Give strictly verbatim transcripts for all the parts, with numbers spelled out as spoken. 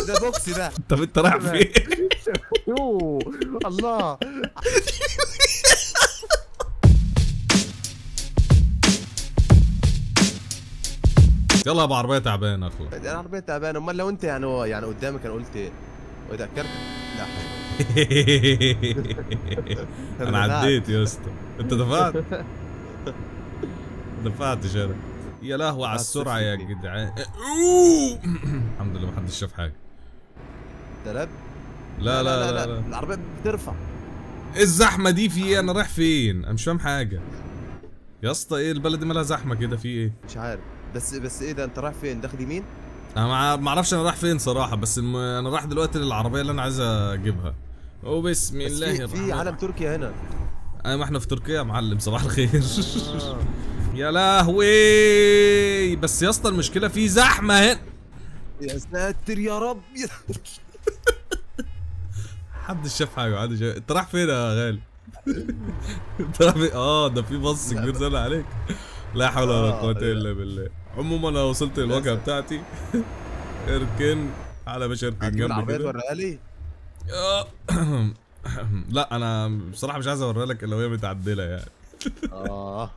ده بوكس ده. طب انت رايح فين؟ يوه الله. يلا ابو عربيه تعبانه اخويا. انا عربيه تعبانه، امال لو انت يعني يعني قدامك انا قلت ايه؟ وتذكرت؟ لا. انا عديت يا اسطى، انت دفعت؟ دفعت شارع. يا لهوي على السرعه يا جدعان. الحمد لله محدش شاف حاجه. تلب؟ لا لا لا لا العربيه بترفع. ايه الزحمه دي في ايه؟ انا رايح فين؟ انا مش فاهم حاجه. يا اسطى ايه البلد دي مالها زحمه كده، في ايه؟ مش عارف. بس بس ايه ده، انت رايح فين؟ داخل يمين؟ انا ما اعرفش انا رايح فين صراحه، بس الم... انا رايح دلوقتي للعربيه اللي انا عايز اجيبها. وبسم الله الرحمن الرحيم. في علم تركيا هنا. ايوه ما احنا في تركيا يا معلم، صباح الخير. آه. يا لهوي، بس يا اسطى المشكله في زحمه هنا. يا ساتر يا رب. محدش شاف حاجه عادي شايف. انت رايح فين يا غالي؟ انت رايح فين؟ اه ده في باص كبير زعل عليك. لا حول ولا آه قوة الا بالله. عموما انا وصلت للواجهة بتاعتي. اركن على باشا، اركن جنبي. العربية توريها لي؟ لا انا بصراحة مش عايز اوريها لك الا وهي متعدلة يعني. اه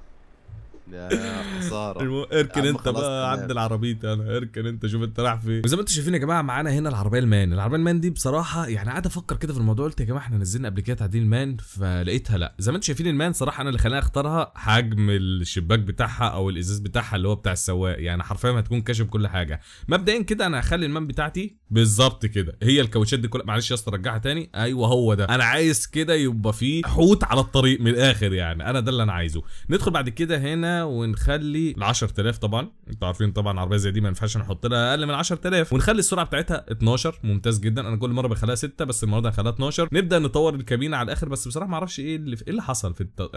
يا خسارة. اركن انت بقى، عدل عربيتي انا، اركن انت، شوف انت رايح فين. وزي ما انتم شايفين يا جماعة معانا هنا العربية المان، العربية المان دي بصراحة يعني قاعد افكر كده في الموضوع، قلت يا جماعة احنا نزلنا قبل كده تعديل المان فلقيتها لا. زي ما انتم شايفين المان صراحة انا اللي خلاني اختارها حجم الشباك بتاعها او الازاز بتاعها اللي هو بتاع السواق، يعني حرفيا هتكون كاشف كل حاجة. مبدئيا كده انا هخلي المان بتاعتي بالظبط كده، هي الكاوتشات دي كلها، معلش يا اسطى رجعها تاني. ايوه هو ده، انا عايز كده يبقى فيه حوت على الطريق من الاخر، يعني انا ده اللي انا عايزه. ندخل بعد كده هنا ونخلي ال عشرة آلاف، طبعا انتوا عارفين طبعا عربيه زي دي ما ينفعش نحط لها اقل من عشرة آلاف، ونخلي السرعه بتاعتها اتناشر. ممتاز جدا، انا كل مره بخليها ستة بس المره دي هخليها اتناشر. نبدا نطور الكابينه على الاخر، بس بصراحه ما اعرفش ايه اللي ايه اللي حصل في الت...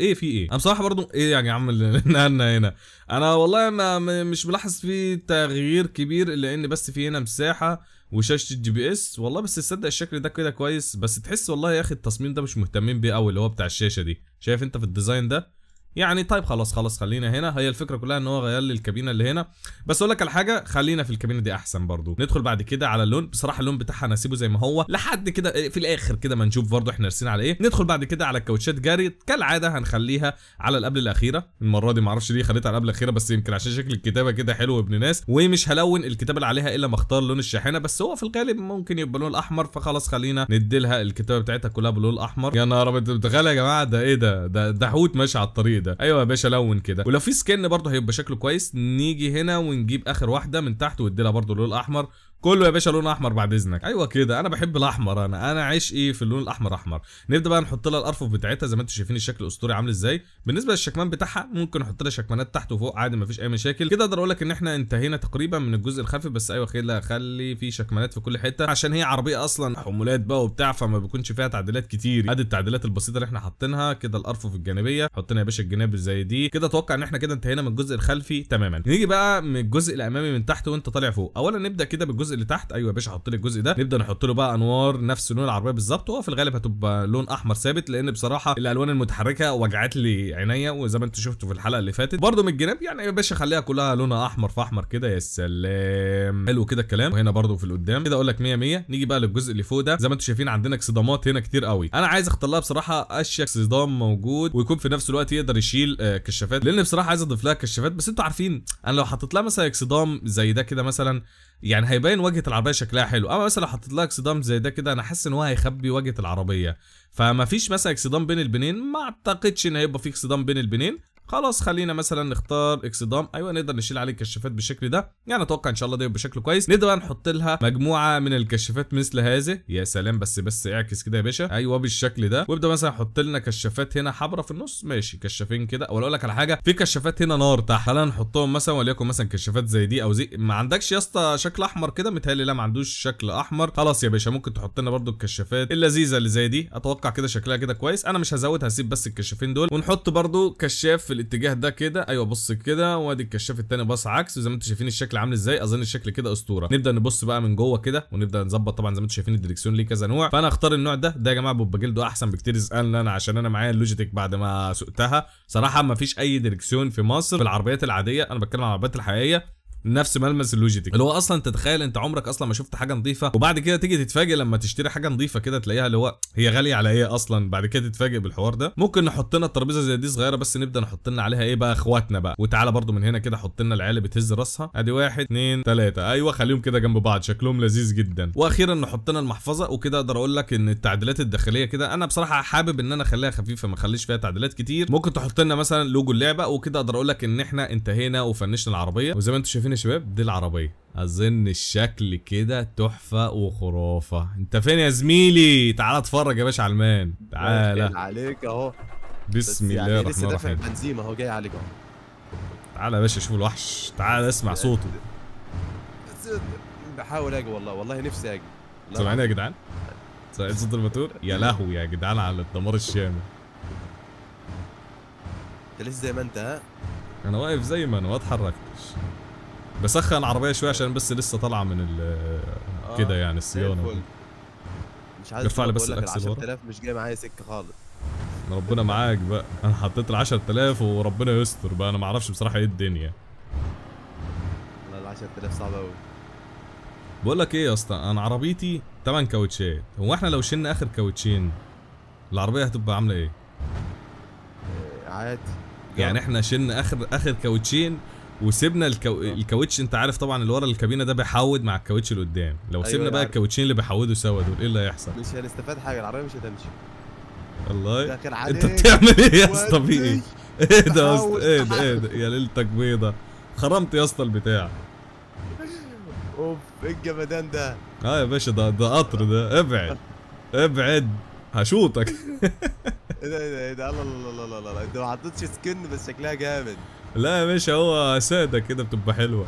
ايه في ايه انا بصراحه برضو ايه يعني يا عم اللي نقلنا هنا. انا والله ما مش ملاحظ في تغيير كبير الا ان بس في هنا مساحه وشاشه الجي بي اس والله، بس تصدق الشكل ده كده كويس، بس تحس والله يا اخي التصميم ده مش مهتمين بيه قوي اللي هو بتاع الشاشه دي، شايف انت في الديزاين ده يعني. طيب خلاص خلاص خلينا هنا، هي الفكره كلها ان هو غير لي الكابينه اللي هنا، بس اقول لك على حاجه، خلينا في الكابينه دي احسن برضو. ندخل بعد كده على اللون، بصراحه اللون بتاعها انا هسيبه زي ما هو لحد كده في الاخر كده ما نشوف برضو احنا رسينا على ايه. ندخل بعد كده على الكاوتشات جاري كالعاده، هنخليها على القبل الاخيره المره دي، ما اعرفش ليه خليتها على القبل الاخيره، بس يمكن عشان شكل الكتابه كده حلو ابن ناس، ومش هلون الكتابه اللي عليها الا ما اختار لون الشاحنه، بس هو في الغالب ممكن يبقى لون الاحمر، فخلاص خلينا نديلها الكتابه بتاعتها كلها باللون الاحمر. يا نهار ابيض يا جماعه، ده ايه ده؟ ده ده حوت ماشي على الطريق ده. ايوه يا باشا لون كده، ولو في سكن برضه هيبقى شكله كويس. نيجي هنا ونجيب اخر واحده من تحت واديلها برضه لون احمر، كله يا باشا لون احمر بعد اذنك. ايوه كده، انا بحب الاحمر، انا انا عايش ايه في اللون الاحمر احمر. نبدا بقى نحط لها الارفف بتاعتها زي ما انتم شايفين الشكل الاسطوري عامل ازاي. بالنسبه للشكمان بتاعها ممكن نحط لها شكمانات تحت وفوق عادي مفيش اي مشاكل كده. اقدر اقول لك ان احنا انتهينا تقريبا من الجزء الخلفي، بس ايوه خلي خلي في شكمانات في كل حته عشان هي عربيه اصلا حمولات بقى وبتاع، فما بيكونش فيها تعديلات كتير. ادي التعديلات البسيطه اللي احنا حاطينها كده، الارفف الجانبيه حطينا يا باشا الجناب زي دي كده. اتوقع ان احنا كده انتهينا من الجزء الخلفي تماما. نيجي بقى من الجزء الامامي من تحت وانت طالع فوق. اولا نبدا كده بالجزء اللي تحت. ايوه يا باشا حط لي الجزء ده، نبدا نحط له بقى انوار نفس لون العربيه بالظبط، وهو في الغالب هتبقى لون احمر ثابت، لان بصراحه الالوان المتحركه وجعت لي عينيا، وزي ما انتم شفتوا في الحلقه اللي فاتت برده من الجناب يعني يا باشا خليها كلها لونها احمر فاحمر كده. يا سلام حلو كده الكلام. وهنا برده في القدام كده اقول لك مية مية. نيجي بقى للجزء اللي فوق ده، زي ما انتم شايفين عندنا اكسدامات هنا كتير قوي. انا عايز اختار لها بصراحه اشيك صدام موجود، ويكون في نفس الوقت يقدر يشيل كشافات، لان بصراحه عايز اضيف لها كشافات. بس انتوا عارفين انا لو حطيت لها مثلا اكسدام زي ده كده مثلا يعني هيبين واجهه العربيه شكلها حلو، اما مثلا لو حطيت لها اكسدام زي ده كده انا حاسس ان هو هيخبي واجهه العربيه، فما فيش مثلا اكسدام بين البنين، ما اعتقدش ان هيبقى في اكسدام بين البنين. خلاص خلينا مثلا نختار اكسدام، ايوه نقدر نشيل عليه كشافات بالشكل ده، يعني اتوقع ان شاء الله ده يبقى شكله كويس. نقدر بقى نحط لها مجموعه من الكشافات مثل هذه. يا سلام، بس بس اعكس كده يا باشا، ايوه بالشكل ده، وابدا مثلا حط لنا كشافات هنا حبره في النص، ماشي كشافين كده. او اقول لك على حاجه، في كشافات هنا نار تحت، خلينا نحطهم مثلا وليكن مثلا كشافات زي دي او زي. ما عندكش يا اسطى شكل احمر كده؟ متهيألي لا ما عندوش شكل احمر. خلاص يا باشا ممكن تحط لنا برده الكشافات اللذيذه اللي زي دي، اتوقع كده شكلها كده كويس. انا مش هزود، هسيب بس الكشافين دول، ونحط برده كشاف الاتجاه ده كده. ايوه بص كده، وادي الكشاف الثاني بص عكس، وزي ما انتم شايفين الشكل عامل ازاي. اظن الشكل كده اسطوره. نبدا نبص بقى من جوه كده ونبدا نظبط. طبعا زي ما انتم شايفين الدريكسيون ليه كذا نوع، فانا اختار النوع ده. ده يا جماعه بيبقى جلده احسن بكتير، اسالني انا عشان انا معايا اللوجيتك بعد ما سقتها. صراحه ما فيش اي دريكسيون في مصر في العربيات العاديه، انا بتكلم عن العربيات الحقيقيه، نفس ملمس اللوجيتك، اللي هو اصلا انت تتخيل انت عمرك اصلا ما شفت حاجه نظيفه، وبعد كده تيجي تتفاجئ لما تشتري حاجه نظيفه كده تلاقيها اللي هو هي غاليه على ايه اصلا. بعد كده تتفاجئ بالحوار ده. ممكن نحط لنا الترابيزه زي دي صغيره بس نبدا نحط لنا عليها ايه بقى اخواتنا بقى. وتعالى برده من هنا كده حط لنا العيال بتهز راسها، ادي واحد اتنين تلاته، ايوه خليهم كده جنب بعض شكلهم لذيذ جدا. واخيرا نحط لنا المحفظه. وكده اقدر اقول لك ان التعديلات الداخليه كده انا بصراحه حابب ان انا اخليها خفيفه ما اخليش فيها تعديلات كتير. ممكن تحط لنا مثلا لوجو اللعبه. وكده اقدر اقول لك ان احنا انتهينا وفنشنا العربيه. وزي ما انتم شايفين يا شباب دي العربيه، اظن الشكل كده تحفه وخرافه. انت فين يا زميلي؟ تعال اتفرج يا باشا على المان، تعالى عليك اهو. بسم الله يعني الرحمن الرحيم. لسه دافع بنزيمه اهو جاي عليك اهو. تعالى يا باشا شوف الوحش، تعالى اسمع صوته. بحاول اجي والله، والله نفسي اجي. سامعين يا جدعان؟ سامعين صوت الموتور؟ يا لهوي يا جدعان على الدمار الشامل. انت لسه زي ما انت؟ ها؟ انا واقف زي ما انا ما اتحركتش. بسخن العربيه شويه عشان بس لسه طالعه من كده يعني الصيانه. مش عايز ارفع لي بس الاكسل ورا. عشرة آلاف مش جاي معايا سكه خالص. ربنا معاك بقى، انا حطيت ال عشرة آلاف وربنا يستر بقى. انا ما اعرفش بصراحه ايه الدنيا. والله ال عشرة آلاف صعبه قوي. بقول لك ايه يا اسطى، انا عربيتي تمن كاوتشات، هو احنا لو شلنا اخر كاوتشين العربيه هتبقى عامله ايه؟ عادي يعني احنا شلنا اخر اخر كاوتشين وسيبنا الكو... الكاوتش انت عارف طبعا اللي ورا الكابينه ده بيحود مع الكاوتش اللي قدام. لو أيوة سيبنا بقى الكاوتشين اللي بيحودوا سوا دول ايه اللي هيحصل؟ مش هنستفاد حاجه، العربيه مش هتمشي. الله انت بتعمل ايه يا اسطى؟ في ايه؟ ايه ده يا اسطى؟ ايه ده ايه ده؟ يا ليلتك بيضه، خرمت يا اسطى البتاع. اوف ايه الجمدان ده؟ اه يا باشا ده ده قطر ده، ابعد ابعد هشوطك. ايه ده ايه ده؟ الله الله الله الله، انت ما حطيتش سكن بس شكلها جامد. لا يا باشا هو ساده كده بتبقى حلوه.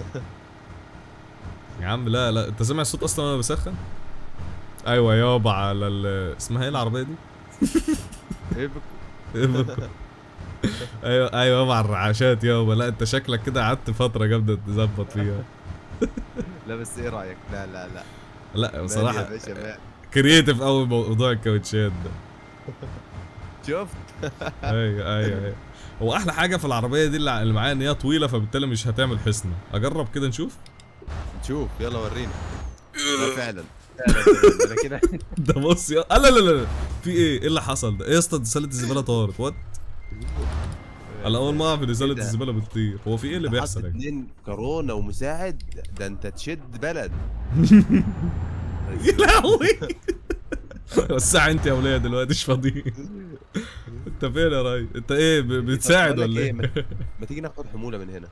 يا عم لا لا انت سامع الصوت اصلا وانا بسخن؟ ايوه يابا على اسمها ايه العربيه دي؟ ايبكو ايبكو ايوه ايوه يابا على الرعاشات يابا. لا انت شكلك كده قعدت فتره جامده تظبط فيها. لا بس ايه رايك؟ لا لا لا لا بصراحه كرييتيف قوي موضوع الكاوتشات ده. شفت؟ ايوه ايوه ايوه هو احلى حاجه في العربيه دي اللي معايا ان هي طويله فبالتالي مش هتعمل حصنه. اجرب كده نشوف نشوف يلا ورينا. لا فعلا فعلا كده ده بص يا لا لا لا في ايه؟ ايه اللي حصل ده؟ ايه يا اسطى سله الزباله طارت؟ وات انا اول ما اعرف ان سله الزباله بتطير. هو في ايه اللي بيحصل يا جدعان؟ اتنين كورونا ومساعد ده انت تشد بلد. يا لهوي وسع انت يا ولاد دلوقتي مش فاضيين. انت فين يا راجل؟ انت ايه بتساعد ولا ايه؟ ما تيجي ناخد حموله من هنا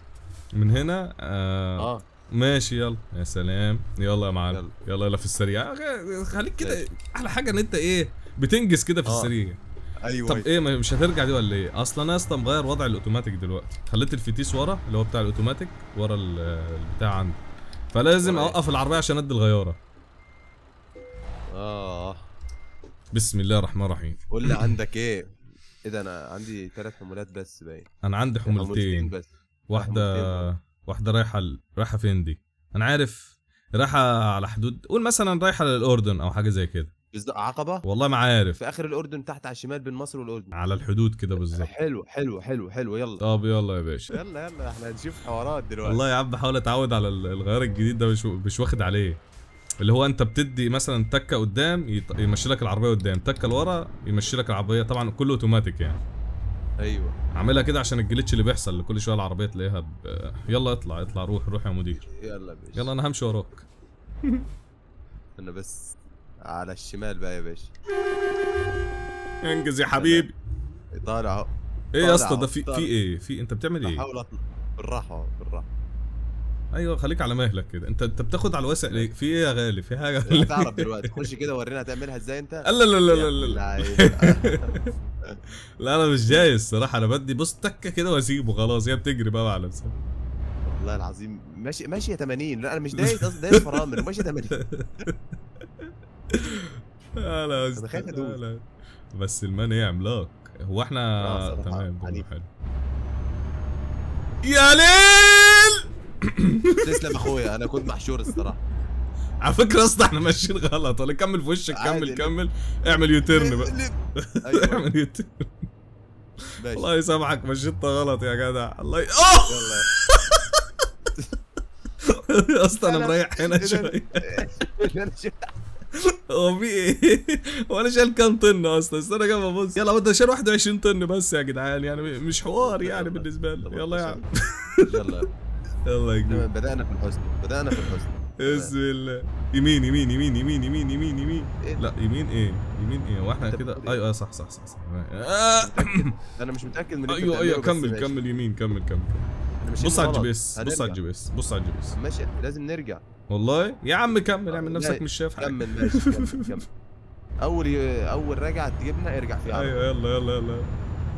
من هنا. اه, آه. ماشي يلا. يا سلام يلا يا معلم يلا يلا في السريع. خليك كده احلى حاجه ان انت ايه بتنجز كده في آه. السريع. ايوه طب ايه مش هترجع دي ولا ايه؟ اصلا انا اصلا مغير وضع الاوتوماتيك دلوقتي، خليت الفتيس ورا اللي هو بتاع الاوتوماتيك ورا البتاع عندي، فلازم اوقف العربيه عشان ادي الغياره. اه بسم الله الرحمن الرحيم. قول لي عندك ايه؟ ايه ده انا عندي ثلاث حمولات بس باين. انا عندي حمولتين بس، واحده واحده رايحه ال... رايحه فين دي؟ انا عارف رايحه على حدود قول مثلا رايحه للاردن او حاجه زي كده. عقبه؟ والله ما عارف. في اخر الاردن تحت على الشمال بين مصر والاردن. على الحدود كده بالظبط. حلو حلو حلو حلو يلا. طب يلا يا باشا. يلا يلا احنا هنشوف حوارات دلوقتي. والله يا عم بحاول اتعود على الغيار الجديد ده مش مش واخد عليه. اللي هو انت بتدي مثلا تكه قدام يط... يمشي لك العربيه قدام، تكه لورا يمشي لك العربيه، طبعا كله اوتوماتيك يعني. ايوه. عاملها كده عشان الجليتش اللي بيحصل اللي كل شويه العربيه تلاقيها ب... يلا اطلع اطلع روح روح يا مدير. يلا يا باشا. يلا انا همشي وراك. انا بس على الشمال بقى يا باشا. انجز يا حبيبي. طالع اهو. ايه يا اسطى ده في في ايه؟ في انت بتعمل ايه؟ بحاول اطلع بالراحه بالراحه. ايوه خليك على مهلك كده. انت انت بتاخد على الوسع ليه؟ في ايه يا غالي؟ في حاجه انت تعرف دلوقتي خش كده ورينا هتعملها ازاي انت. لا لا لا لا لا لا انا مش جاي الصراحه، انا بدي بص تكه كده واسيبه خلاص هي بتجري بقى على نفسها. والله العظيم ماشي ماشي ثمانين. لا انا مش دايس قصدي دايس فرامل ماشي ثمانين. لا بس انا بس المان ايه عملاق. هو احنا تمام حلو. يا ليل تسلم اخويا انا كنت محشور الصراحه. على فكره يا اسطى احنا ماشيين غلط ولا كمل في وشك كمل كمل اعمل يوتيرن بقى. ايوه اعمل يوتيرن الله يسامحك مشيت غلط يا جدع الله ي... اوه اصلا انا مريح هنا شوي. هو في ايه؟ هو انا شايل كام طن اصلا؟ استنى كده ببص. يلا بدي اشيل واحد وعشرين طن بس يا جدعان، يعني مش حوار يعني بالنسبه لي. يلا يا عم يلا يلا يا كبير. بدأنا في الحزن، بدأنا في الحزن بسم الله. يمين يمين يمين يمين يمين يمين يمين إيه؟ لا يمين ايه؟ يمين ايه؟ هو احنا كده؟ ايوه صح صح صح صح. انا مش متأكد من ايوه ايوه كمل كمل يمين كمل كمل. بص على الجي بي اس، بص على الجي بي اس، بص على الجي بي اس. ماشي لازم نرجع. والله يا عم كمل، اعمل نفسك مش شايف حاجه. كمل ماشي كمل كمل. اول اول راجعه تجيبنا ارجع فيها. ايوه يلا يلا يلا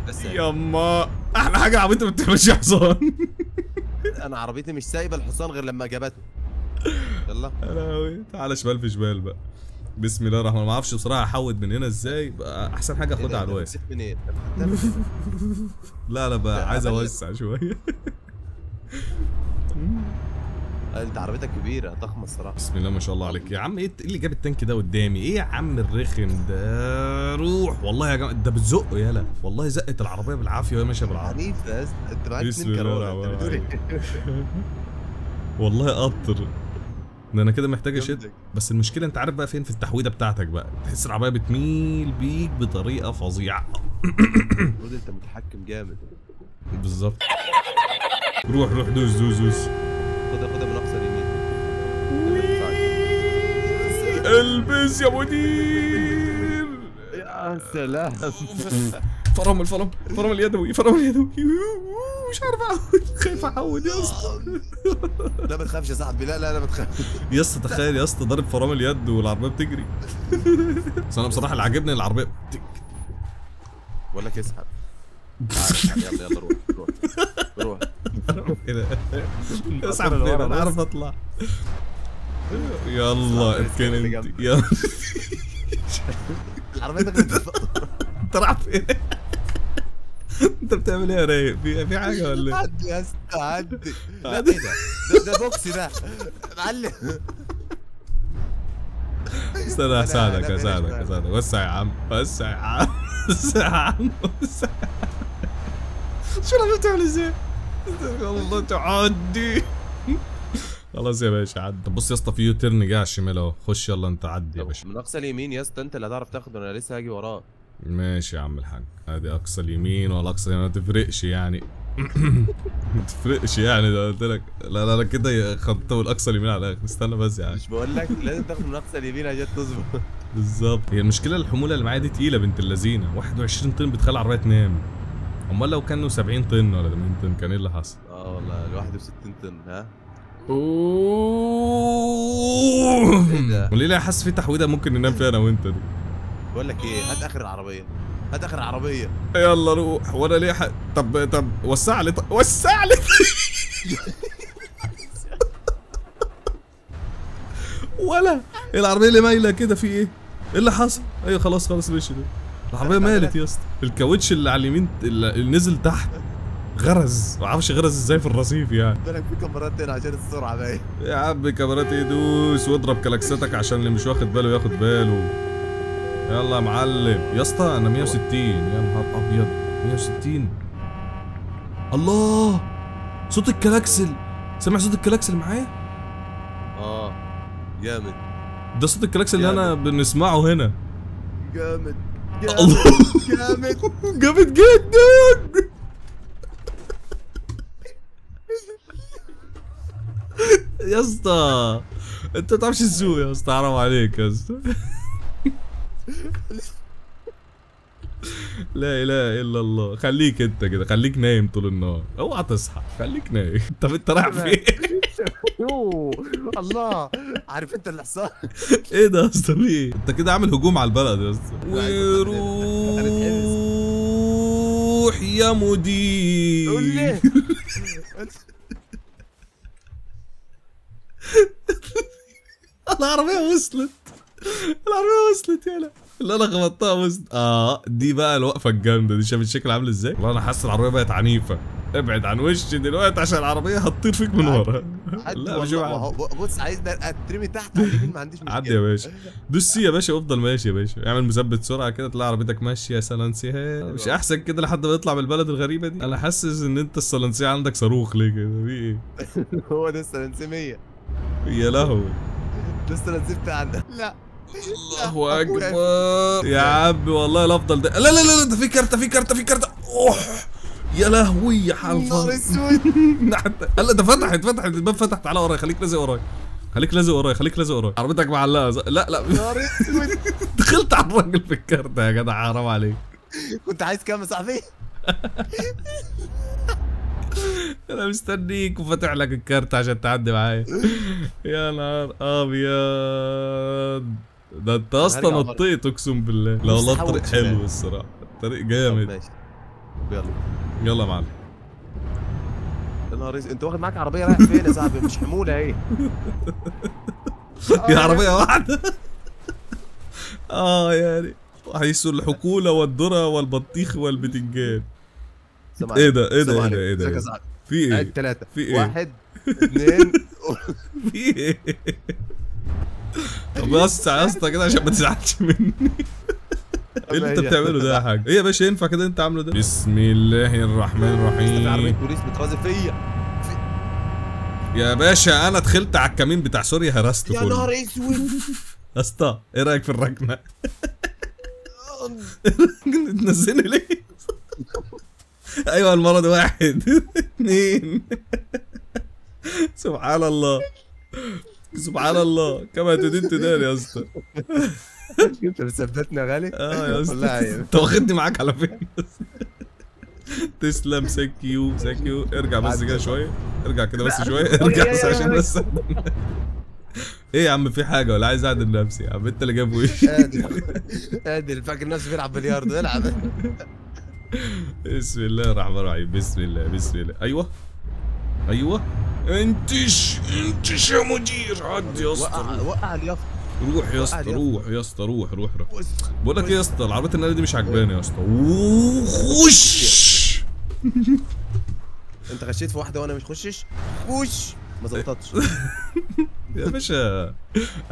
بس يما. احلى حاجه عربيتي ما بتمشي حصان. انا عربيتي مش سايبه الحصان غير لما جابته. يلا انا تعالى شمال في شمال بقى. بسم الله الرحمن الرحيم. ما اعرفش بصراحه احود من هنا ازاي، احسن حاجه اخدها على الواسع. لا لا بقى عايز اوسع شويه. انت عربيتك كبيره ضخمه الصراحه. بسم الله ما شاء الله عليك يا عم. ايه اللي جاب التانك ده قدامي؟ ايه يا عم الرخم ده؟ روح والله يا جماعه ده بتزقه. يالا والله زقت العربيه بالعافيه وهي ماشيه بالعافيه. عنيف يا اسطى، انت معاك اتنين كراره والله قطر. ده انا كده محتاج اشد، بس المشكله انت عارف بقى فين؟ في التحويده بتاعتك بقى، تحس العربيه بتميل بيك بطريقه فظيعه. المفروض انت متحكم جامد بالظبط. روح روح دوس دوس دوس. خدها خدها من اقصى اليمين. البس يا مدير. يا سلام. فرم الفرم، فرم اليدوي، فرم اليدوي. مش عارف اعود، خايف اعود يا اسطى. لا ما تخافش يا صاحبي، لا لا لا ما تخافش يا اسطى. تخيل يا اسطى ضارب فرامل اليد والعربيه بتجري. بس انا بصراحه اللي عاجبني العربيه بقول لك اسحب. يلا يلا روح روح روح كده. اسحب فين؟ انا عارف اطلع. يلا اتكل انت. يلا العربيه بتتفق. انت رايح فين؟ انت بتعمل ايه يا رايق؟ في في حاجه ولا ايه؟ عدي يا اسطى عدي. لا ده ده بوكس ده معلم. استنى هساعدك هساعدك هساعدك. وسع يا عم وسع يا عم وسع يا عم وسع. شو العربيه بتعمل ازاي؟ والله تعدي. خلاص يا باشا عدي. طب بص يا اسطى في يو تيرن جاي على الشمال اهو، خش يلا انت عدي يا باشا. من اقصى اليمين يا اسطى، انت اللي هتعرف تاخده، انا لسه هاجي وراك. ماشي يا عم الحاج، ادي اقصى اليمين ولا اقصى اليمين ما تفرقش يعني. ما تفرقش يعني، ده قلت لك. لا لا لا كده خبطوا الاقصى اليمين على الاخر. استنى بس يعني، مش بقول لك لازم تاخد من اقصى اليمين عشان تظبط بالظبط. هي المشكله الحموله اللي معايا دي تقيله بنت اللذينه، واحد وعشرين طن بتخلي العربيه تنام. امال لو كانوا سبعين طن ولا ثمانين طن كان ايه اللي حصل؟ اه والله ال واحد وستين طن. ها اوه ايه ده؟ وليه لا حاسس في تحويده ممكن ننام فيها انا وانت دي؟ بقول لك ايه، هات اخر العربيه، هات اخر العربيه. يلا روح. وانا ليه ح... طب طب وسع لي ط... وسع لي ولا العربيه اللي مايله كده في ايه؟ ايه اللي حصل؟ ايوه خلاص خلاص مشي. ده العربيه مالت يا اسطى، الكاوتش اللي على اليمين اللي نزل تحت غرز، ما اعرفش غرز ازاي في الرصيف يعني. قلت لك في كاميرات هنا عشان السرعه باين يا عم. كاميرات ايه؟ دوس واضرب كلاكستك عشان اللي مش واخد باله ياخد باله. يلا يا معلم يا اسطى. انا مية وستين. يا نهار ابيض مية وستين. الله صوت الكلاكسل، سامع صوت الكلاكسل معايا؟ اه جامد. ده صوت الكلاكسل اللي انا بنسمعه هنا. جامد جامد جامد جامد جدا. يا اسطى انت ما تعرفش السوق يا اسطى، حرام عليك يا اسطى. لا اله الا الله. خليك انت كده، خليك نايم طول النهار، اوعى تصحى، خليك نايم. طب انت رايح فين؟ الله عارف انت الحصان ايه ده يا اسطى؟ في ايه؟ انت كده عامل هجوم على البلد يا اسطى. وروح يا مدير. قول لي العربيه وصلت، العربية وصلت. يالا اللي انا خبطتها وصلت. اه دي بقى الوقفة الجامدة دي، شايف الشكل عامل ازاي؟ والله انا حاسس العربية بقت عنيفة. ابعد عن وشي دلوقتي عشان العربية هتطير فيك من ورا. لا مش بص، عايز اترمي تحت على اليمين، ما عنديش مشكلة. عدي يا باشا، دوس سي يا باشا وافضل ماشي يا باشا. اعمل مثبت سرعة كده تلاقي عربيتك ماشية سلنسيها. مش احسن كده لحد ما يطلع من البلد الغريبة دي؟ انا حاسس ان انت السلنسية عندك صاروخ ليه كده؟ في ايه؟ هو ده السلنسية مية. يا لهوي لسه نزلت عندك. لا الله اكبر يا عم والله الافضل ده. لا لا لا ده في كارتة في كارتة في كارتة. اوه يا لهوي يا حلفان. لا ده فتحت فتحت الباب فتح. تعالى ورايا خليك لازق ورايا خليك لازق ورايا خليك لازق ورايا. عربيتك معلقة. لا لا دخلت على الراجل في الكارتة يا جدع حرام عليك. كنت عايز كام يا صاحبي؟ أنا مستنيك وفاتح لك الكارت عشان تعدي معايا. يا نهار أبيض ده أنت أصلا نطيت أقسم بالله. لا والله الطريق حلو الصراحة الطريق جامد. ماشي يلا يلا يا معلم. يا نهار أنت واخد معاك عربية رايح فين يا صاحبي؟ مش حمولة إيه؟ يا عربية واحدة. آه يعني حيث الحقولة والذرة والبطيخ والبتنجان. ايه ده ايه ده ايه ده ايه ده في ايه؟ تلاتة في ايه؟ واحد اثنين في ايه؟ طب بص يا اسطى كده عشان ما تزعلش مني. ايه اللي انت بتعمله ده يا حاج؟ ايه يا باشا ينفع كده انت عامله ده؟ بسم الله الرحمن الرحيم. عربية بوليس بترازي فيا يا باشا. انا دخلت على الكمين بتاع سوريا هرسته كله. يا نهار اسود يا اسطى ايه رايك في الركنه؟ تنزلني ليه؟ ايوه المرض واحد اثنين. سبحان الله سبحان الله كما تدين تدان يا اسطى. انت بتثبتني يا غالي. اه يا اسطى انت واخدني معاك على فين. تسلم سكيو سكيو. ارجع بس كده شويه ارجع كده بس شويه ارجع بس عشان بس. ايه يا عم في حاجه ولا عايز اعدل نفسي يا عم؟ انت اللي جابه ايه؟ قادر قادر فاكر نفسه بيلعب بلياردو. العب. بسم الله الرحمن الرحيم. بسم الله بسم الله. ايوه ايوه انتش انتش يا مدير. عد يا اسطى وقع اليافطه. روح يا اسطى روح يا اسطى روح روح روح. بقول لك ايه يا اسطى العربيه النقل دي مش عجباني يا اسطى. وخش. انت غشيت في واحده وانا مش خشش. خش ما ظبطتش. يا باشا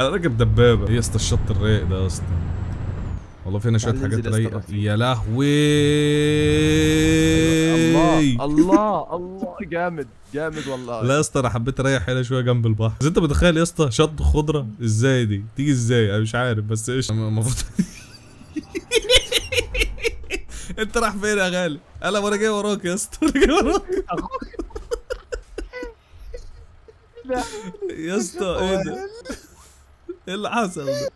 انا راكب دبابه. ايه يا اسطى الشط الرايق ده يا اسطى؟ والله في هنا شويه حاجات رايقه. يا لهوي الله الله الله جامد جامد والله. لا يا اسطى انا حبيت اريح هنا شويه جنب البحر. بس انت متخيل يا اسطى شط خضره ازاي دي؟ تيجي ازاي؟ انا مش عارف بس ايش المفروض. انت رايح فين يا غالي؟ انا وانا جاي وراك يا اسطى انا جاي وراك. يا اسطى ايه ده؟ ايه اللي حصل ده؟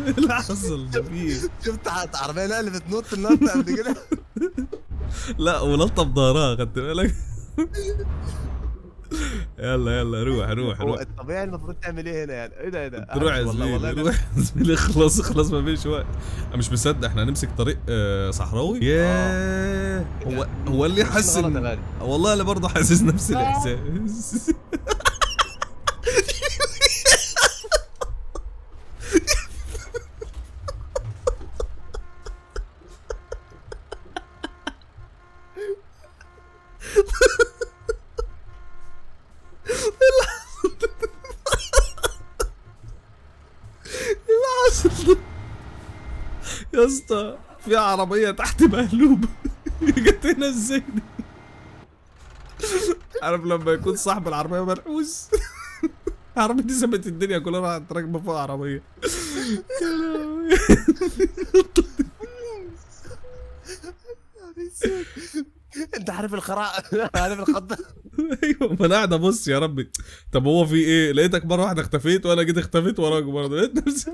ايه اللي حصل ده فيه؟ شفت عربية نقل بتنط النطة قبل كده؟ لا ونطة بظهرها خدت بالك؟ يلا يلا روح روح روح. الطبيعي المفروض تعمل ايه هنا يعني؟ ايه ده ايه ده؟ روح يا زميلي روح يا زميلي اخلص اخلص مفيش وقت. انا مش مصدق احنا هنمسك طريق صحراوي؟ ياه هو هو اللي حاسس والله انا برضه حاسس نفس الاحساس. يا اسطى في عربية تحت مقلوبة. جت هنا ازاي دي؟ عارف لما يكون صاحب العربية منحوس. العربية دي سابت الدنيا كلها راحت راكبة فوق عربية. انت عارف الخراعة عارف الخضة. ايوه ما انا قاعد ابص يا ربي طب هو في ايه؟ لقيتك مرة واحدة اختفيت وانا جيت اختفيت وراك برضه لقيت نفسي.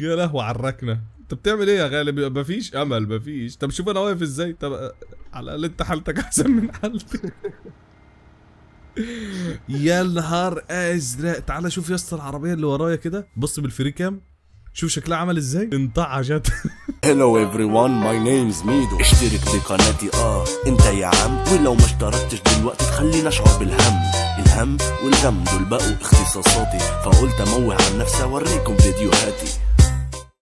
يا لهوي على الركنه. انت بتعمل ايه يا غالي؟ مفيش امل مفيش. طب شوف انا واقف ازاي. طب على الاقل انت حالتك احسن من حالتي. يا نهار ازرق. تعالى شوف يا اسطى العربيه اللي ورايا كده. بص بالفري كام شوف شكلها عمل ازاي. انطعجت. هلو ايفري ون ماي نيمز ميدو. اشترك في قناتي اه انت يا عم. ولو ما اشتركتش دلوقتي تخليني اشعر بالهم. الهم والغم دول بقوا اختصاصاتي. فقلت اموه عن نفسي اوريكم فيديوهاتي.